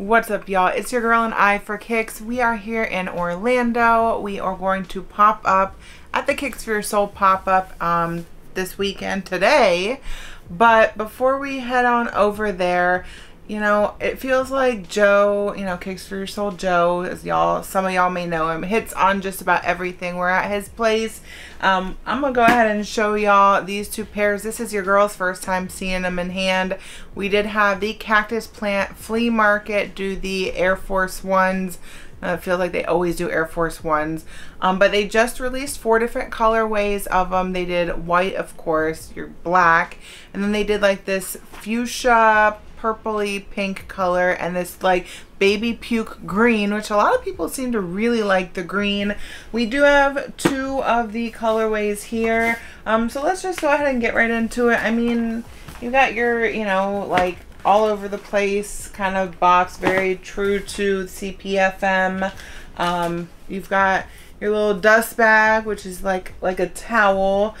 What's up, y'all? It's your girl AnEyeIVKicks. We are here in Orlando. We are going to pop up at the Kicks for Your Soul pop-up this weekend today. But before we head on over there, you know, it feels like Joe, you know, Kicks for Your Soul Joe, as y'all, some of y'all may know him, hits on just about everything. We're at his place. I'm gonna go ahead and show y'all these two pairs. This is your girl's first time seeing them in hand. We did have the Cactus Plant Flea Market do the Air Force Ones. It feels like they always do Air Force Ones. But they just released 4 different colorways of them. They did white, of course, your black, and then they did like this fuchsia purpley pink color and this like baby puke green, which a lot of people seem to really like the green. We do have 2 of the colorways here. So let's just go ahead and get right into it. I mean, you got your, you know, like all over the place kind of box, very true to CPFM. You've got your little dust bag, which is like a towel,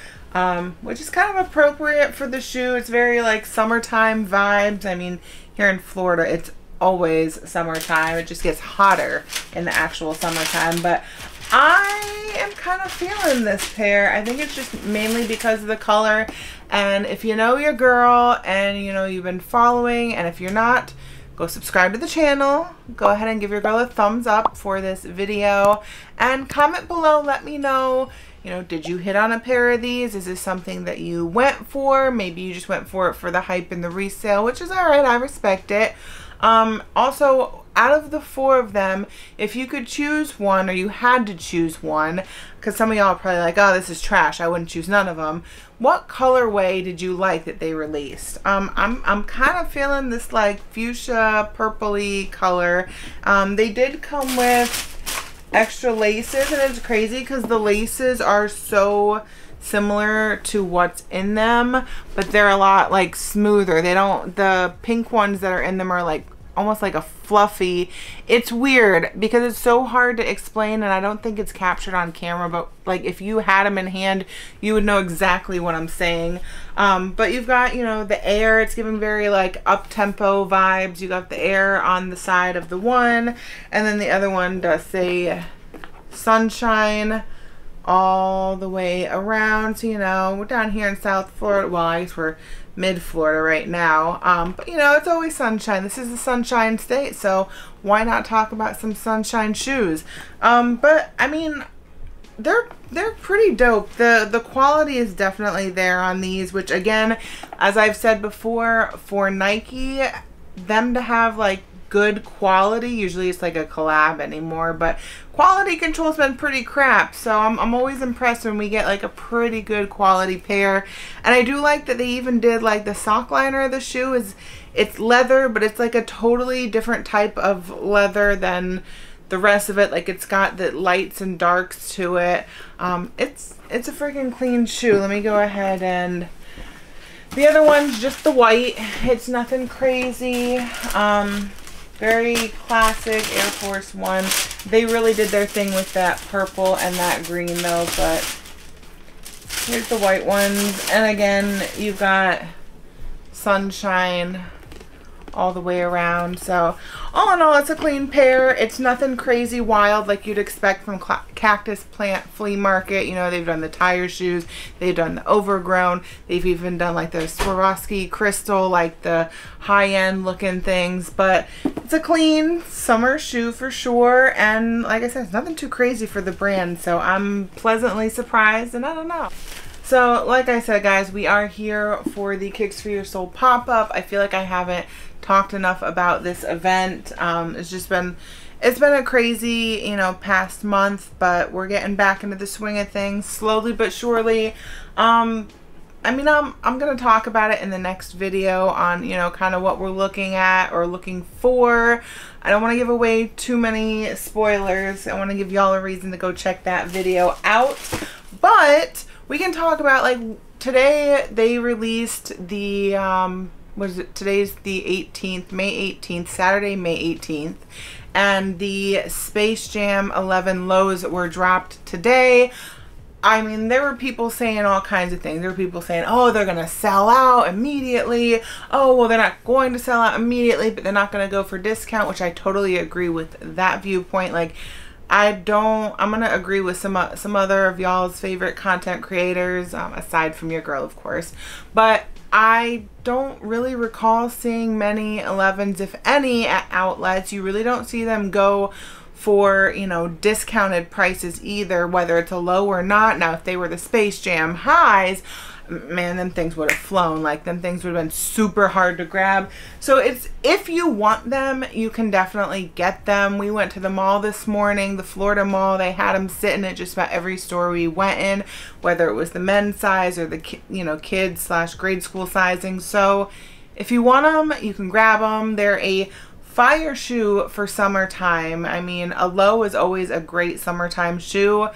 which is kind of appropriate for the shoe. It's very like summertime vibes. I mean, here in Florida, it's always summertime. It just gets hotter in the actual summertime, but I am kind of feeling this pair. I think it's just mainly because of the color. And if you know your girl and you know you've been following, and if you're not, go subscribe to the channel. Go ahead and give your girl a thumbs up for this video and comment below. Let me know, you know, did you hit on a pair of these? Is this something that you went for? Maybe you just went for it for the hype and the resale, which is all right. I respect it. Also, out of the 4 of them, if you could choose one, or you had to choose one, because some of y'all are probably like, oh, this is trash, I wouldn't choose none of them, what colorway did you like that they released? I'm kind of feeling this like fuchsia purpley color. They did come with extra laces, and it's crazy because the laces are so similar to what's in them, but they're a lot like smoother. They don't, the pink ones that are in them are like almost like a fluffy. It's weird because it's so hard to explain, and I don't think it's captured on camera, but like if you had them in hand, you would know exactly what I'm saying. But you've got, you know, the air. It's giving very like up-tempo vibes. You got the air on the side of the one, and then the other one does say sunshine all the way around. So, you know, we're down here in South Florida. Well, I guess we're mid-Florida right now, but you know, it's always sunshine. This is the sunshine state, so why not talk about some sunshine shoes? But I mean, they're pretty dope. The quality is definitely there on these, which again, as I've said before, for Nike, them to have like good quality, usually it's like a collab anymore, but quality control's been pretty crap, so I'm always impressed when we get like a pretty good quality pair. And I do like that they even did like the sock liner of the shoe is, it's leather, but it's like a totally different type of leather than the rest of it. Like it's got the lights and darks to it. It's a freaking clean shoe. Let me go ahead and, the other one's just the white. It's nothing crazy. Very classic Air Force One. They really did their thing with that purple and that green though, but here's the white ones. And again, you've got sunshine all the way around. So all in all, it's a clean pair. It's nothing crazy wild like you'd expect from Cactus Plant Flea Market. You know, they've done the tire shoes, they've done the overgrown, they've even done like the Swarovski crystal, like the high-end looking things. But it's a clean summer shoe for sure, and like I said, it's nothing too crazy for the brand, so I'm pleasantly surprised. And I don't know. So like I said, guys, we are here for the Kicks for Your Soul pop-up. I feel like I haven't talked enough about this event. It's just been, it's been a crazy, you know, past month, but we're getting back into the swing of things slowly but surely. I mean, I'm gonna talk about it in the next video on, you know, kind of what we're looking at or looking for. I don't want to give away too many spoilers. I want to give y'all a reason to go check that video out, but we can talk about, like, today they released the was it, today's the 18th, May 18th, Saturday, May 18th, and the Space Jam 11 lows were dropped today. I mean, there were people saying all kinds of things. There were people saying, oh, they're going to sell out immediately. Oh, well, they're not going to sell out immediately, but they're not going to go for discount, which I totally agree with that viewpoint. Like, I'm going to agree with some other of y'all's favorite content creators, aside from your girl, of course. But I don't really recall seeing many 11s, if any, at outlets. You really don't see them go for, you know, discounted prices either, whether it's a low or not. Now, if they were the Space Jam highs, man, them things would have flown. Like, them things would have been super hard to grab. So it's, if you want them, you can definitely get them. We went to the mall this morning, the Florida Mall. They had them sitting at just about every store we went in, whether it was the men's size or the, you know, kids / grade school sizing. So if you want them, you can grab them. They're a fire shoe for summertime. I mean, a low is always a great summertime shoe.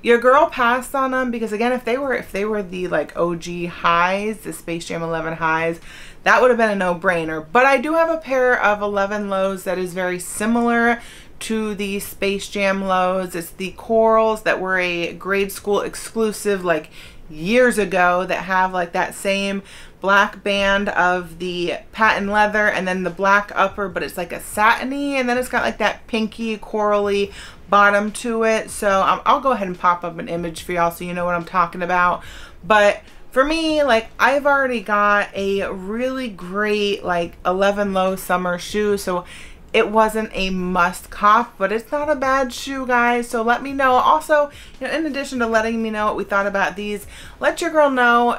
Your girl passed on them because, again, if they were the, like, OG highs, the Space Jam 11 highs, that would have been a no-brainer. But I do have a pair of 11 lows that is very similar to the Space Jam lows. It's the corals that were a grade school exclusive, like, years ago, that have like that same black band of the patent leather and then the black upper, but it's like a satiny, and then it's got like that pinky corally bottom to it. So I'll go ahead and pop up an image for y'all so you know what I'm talking about. But for me, like, I've already got a really great, like, 11 low summer shoe, so it wasn't a must cop, but it's not a bad shoe, guys. So let me know. Also, you know, in addition to letting me know what we thought about these, let your girl know,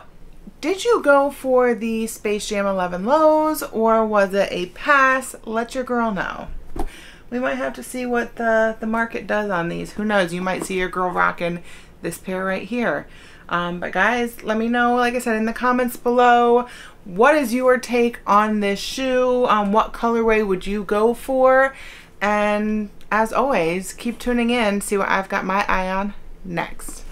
did you go for the Space Jam 11 lows or was it a pass? Let your girl know. We might have to see what the market does on these. Who knows? You might see your girl rocking this pair right here. But guys, let me know, like I said, in the comments below, what is your take on this shoe? What colorway would you go for? And as always, keep tuning in, see what I've got my eye on next.